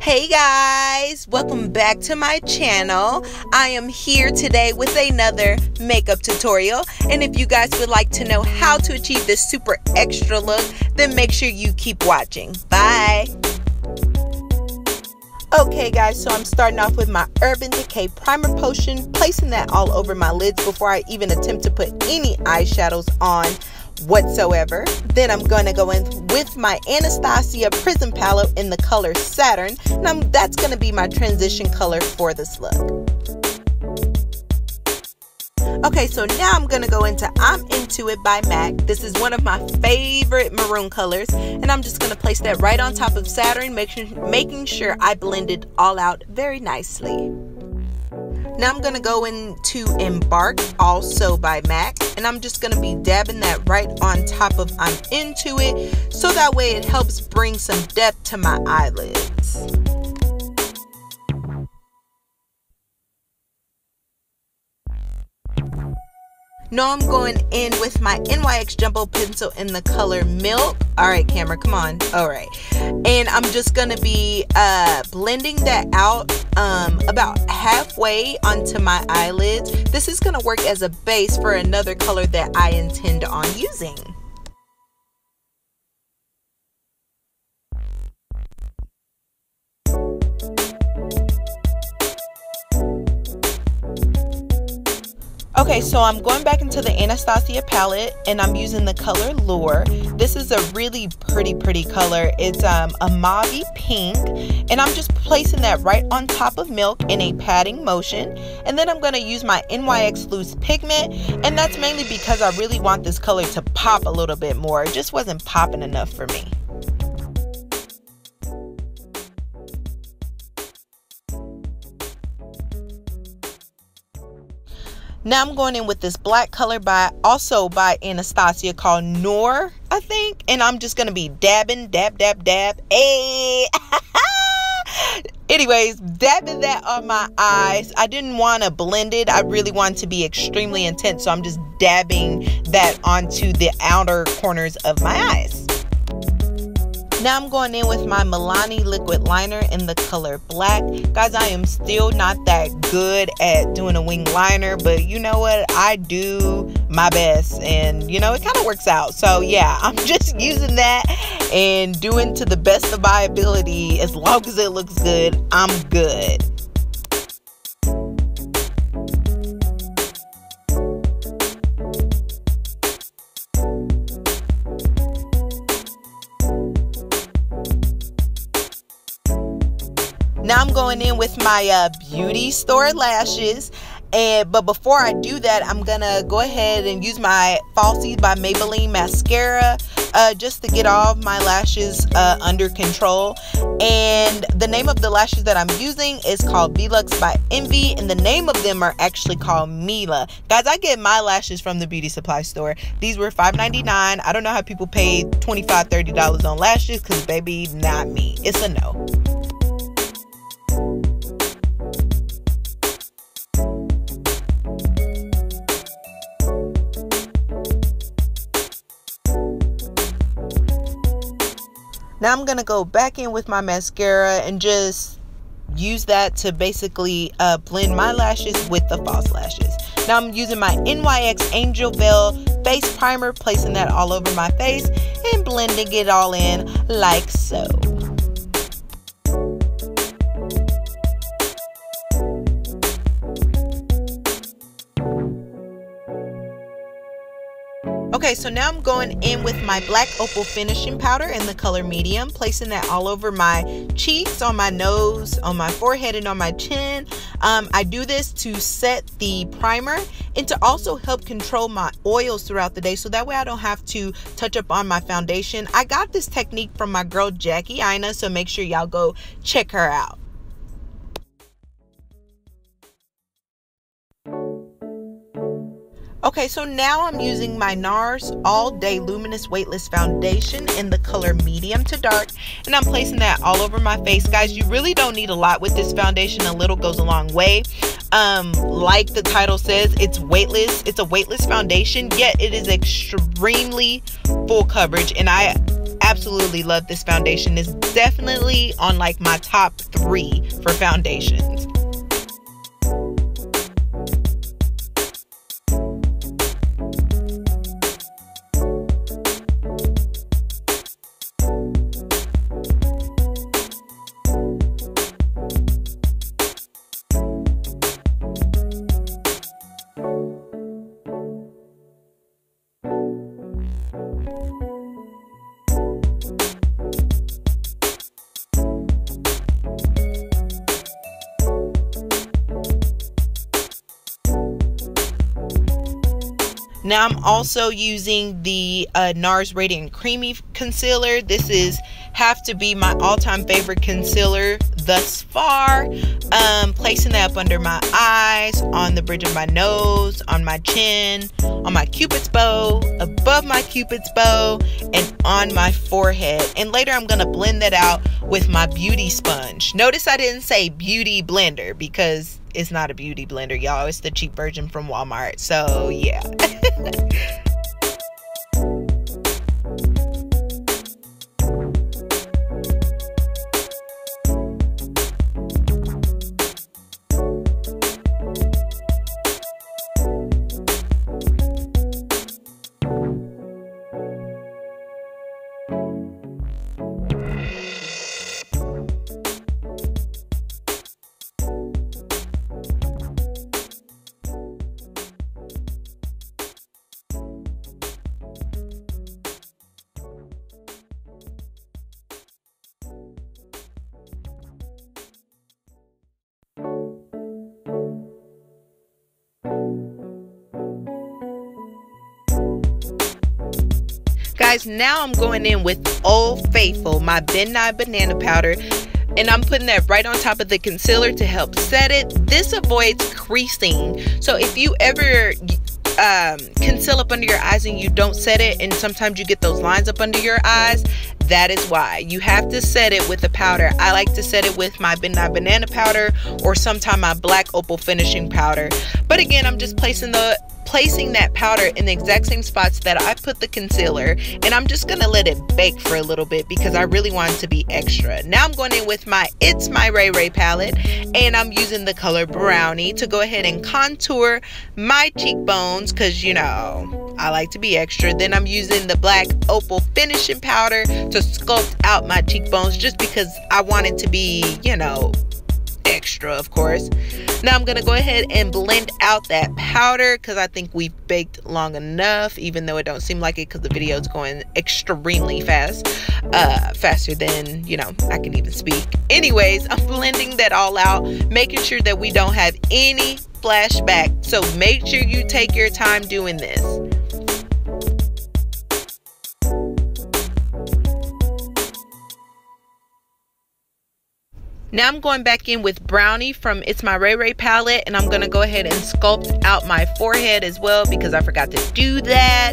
Hey guys, welcome back to my channel. I am here today with another makeup tutorial, and if you guys would like to know how to achieve this super extra look, then make sure you keep watching. Bye. Okay guys, so I'm starting off with my Urban Decay Primer Potion, placing that all over my lids before I even attempt to put any eyeshadows on whatsoever. Then I'm going to go in with my Anastasia Prism Palette in the color Saturn, and that's going to be my transition color for this look. Okay, so now I'm going to go into I'm Into It by MAC. This is one of my favorite maroon colors, and I'm just going to place that right on top of Saturn, making sure I blend it all out very nicely. Now I'm going to go into Embark, also by MAC, and I'm just going to be dabbing that right on top of I'm Into It, so that way it helps bring some depth to my eyelids. Now I'm going in with my NYX Jumbo Pencil in the color Milk. Alright camera, come on. Alright. And I'm just going to be blending that out about halfway onto my eyelids. This is going to work as a base for another color that I intend on using. Okay, so I'm going back into the Anastasia palette, and I'm using the color Lure. This is a really pretty color. It's a mauve pink, and I'm just placing that right on top of Milk in a patting motion. And then I'm going to use my NYX Loose Pigment, and that's mainly because I really want this color to pop a little bit more. It just wasn't popping enough for me. Now I'm going in with this black color also by Anastasia called Noir, I think. And I'm just going to be dabbing. Hey. Anyways, dabbing that on my eyes. I didn't want to blend it. I really wanted to be extremely intense. So I'm just dabbing that onto the outer corners of my eyes. Now I'm going in with my Milani liquid liner in the color Black. Guys, I am still not that good at doing a wing liner, but you know what? I do my best, and you know, it kind of works out. So yeah, I'm just using that and doing to the best of my ability. As long as it looks good, I'm good. Now I'm going in with my Beauty Store lashes, but before I do that, I'm gonna go ahead and use my Falsies by Maybelline mascara just to get all of my lashes under control. And the name of the lashes that I'm using is called V Lux by Envy, and the name of them are actually called Mila. Guys, I get my lashes from the beauty supply store. These were $5.99. I don't know how people pay $25, $30 on lashes, because baby, not me. It's a no. Now I'm going to go back in with my mascara and just use that to basically blend my lashes with the false lashes. Now I'm using my NYX Angel Veil face primer, placing that all over my face and blending it all in like so. Okay, so now I'm going in with my Black Opal Finishing Powder in the color Medium, placing that all over my cheeks, on my nose, on my forehead, and on my chin. I do this to set the primer and to also help control my oils throughout the day, so that way I don't have to touch up on my foundation. I got this technique from my girl Jackie Aina, so make sure y'all go check her out. Okay, so now I'm using my NARS All Day Luminous Weightless Foundation in the color Medium to Dark, and I'm placing that all over my face. Guys, you really don't need a lot with this foundation. A little goes a long way. Like the title says, it's weightless. It's a weightless foundation, yet it is extremely full coverage, and I absolutely love this foundation. It's definitely on like my top 3 for foundations. Now I'm also using the NARS Radiant Creamy Concealer. This is have to be my all-time favorite concealer thus far. Placing that up under my eyes, on the bridge of my nose, on my chin, on my cupid's bow, above my cupid's bow, and on my forehead. And later I'm gonna blend that out with my beauty sponge. Notice I didn't say beauty blender because it's not a beauty blender, y'all. It's the cheap version from Walmart. So yeah. Guys, now I'm going in with Old Faithful, my Ben Nye Banana Powder, and I'm putting that right on top of the concealer to help set it. This avoids creasing, so if you ever conceal up under your eyes and you don't set it, and sometimes you get those lines up under your eyes, that is why. You have to set it with the powder. I like to set it with my Ben Nye Banana Powder or sometime my Black Opal Finishing Powder. But again, I'm just placing that powder in the exact same spots that I put the concealer, and I'm just gonna let it bake for a little bit because I really want it to be extra. Now I'm going in with my It's My Rae Rae palette, and I'm using the color Brownie to go ahead and contour my cheekbones because, you know, I like to be extra. Then I'm using the Black Opal Finishing Powder to sculpt out my cheekbones just because I want it to be, you know, extra, of course. Now I'm gonna go ahead and blend out that powder because I think we've baked long enough, even though it don't seem like it because the video is going extremely fast, faster than, you know, I can even speak. Anyways, I'm blending that all out, making sure that we don't have any flashback, so make sure you take your time doing this. Now I'm going back in with Brownie from It's My Rae Rae palette, and I'm gonna go ahead and sculpt out my forehead as well because I forgot to do that.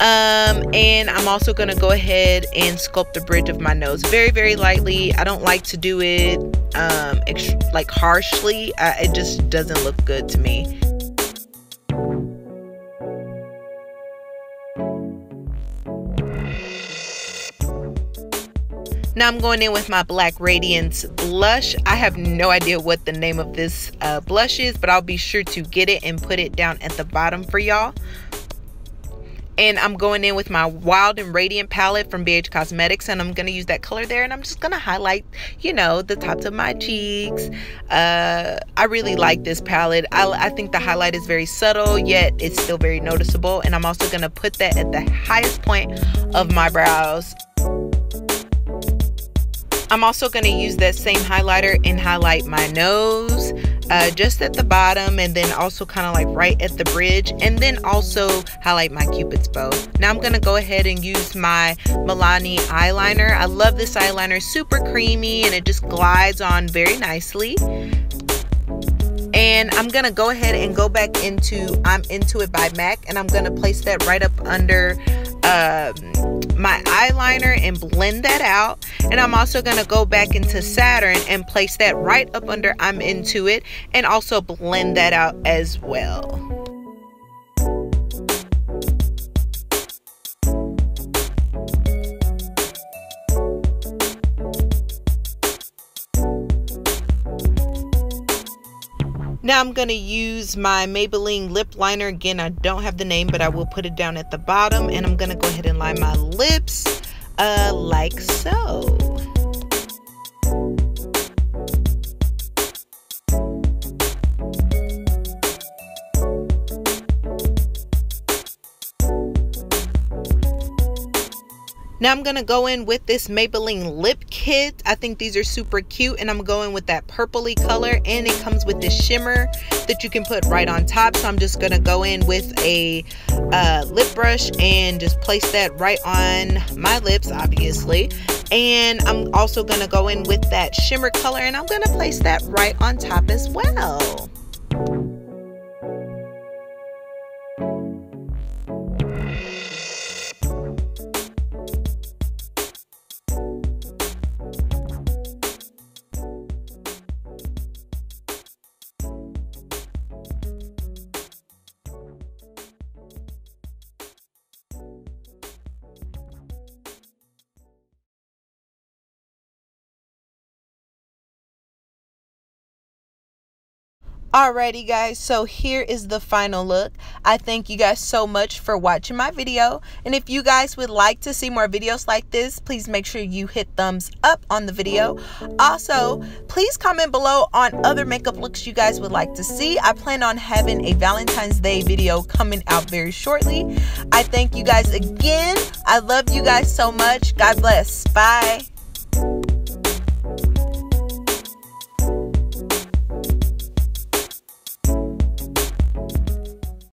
And I'm also gonna go ahead and sculpt the bridge of my nose very, very lightly. I don't like to do it like harshly. It just doesn't look good to me. Now I'm going in with my Black Radiance blush. I have no idea what the name of this blush is, but I'll be sure to get it and put it down at the bottom for y'all. And I'm going in with my Wild and Radiant palette from BH Cosmetics, and I'm going to use that color there, and I'm just going to highlight, you know, the tops of my cheeks. I really like this palette. I think the highlight is very subtle, yet it's still very noticeable, and I'm also going to put that at the highest point of my brows. I'm also going to use that same highlighter and highlight my nose just at the bottom, and then also kind of like right at the bridge, and then also highlight my cupid's bow. Now I'm going to go ahead and use my Milani eyeliner. I love this eyeliner, super creamy, and it just glides on very nicely. And I'm going to go ahead and go back into I'm Into It by MAC, and I'm going to place that right up under my eyeliner and blend that out. And I'm also going to go back into Saturn and place that right up under I'm Into It and also blend that out as well. Now I'm going to use my Maybelline lip liner. Again, I don't have the name, but I will put it down at the bottom, and I'm going to go ahead and line my lips like so. Now I'm going to go in with this Maybelline lip kit. I think these are super cute, and I'm going with that purpley color, and it comes with this shimmer that you can put right on top. So I'm just going to go in with a lip brush and just place that right on my lips, obviously. And I'm also going to go in with that shimmer color, and I'm going to place that right on top as well. Alrighty guys, so here is the final look. I thank you guys so much for watching my video, and if you guys would like to see more videos like this, please make sure you hit thumbs up on the video. Also, please comment below on other makeup looks you guys would like to see. I plan on having a Valentine's Day video coming out very shortly. I thank you guys again. I love you guys so much. God bless. Bye.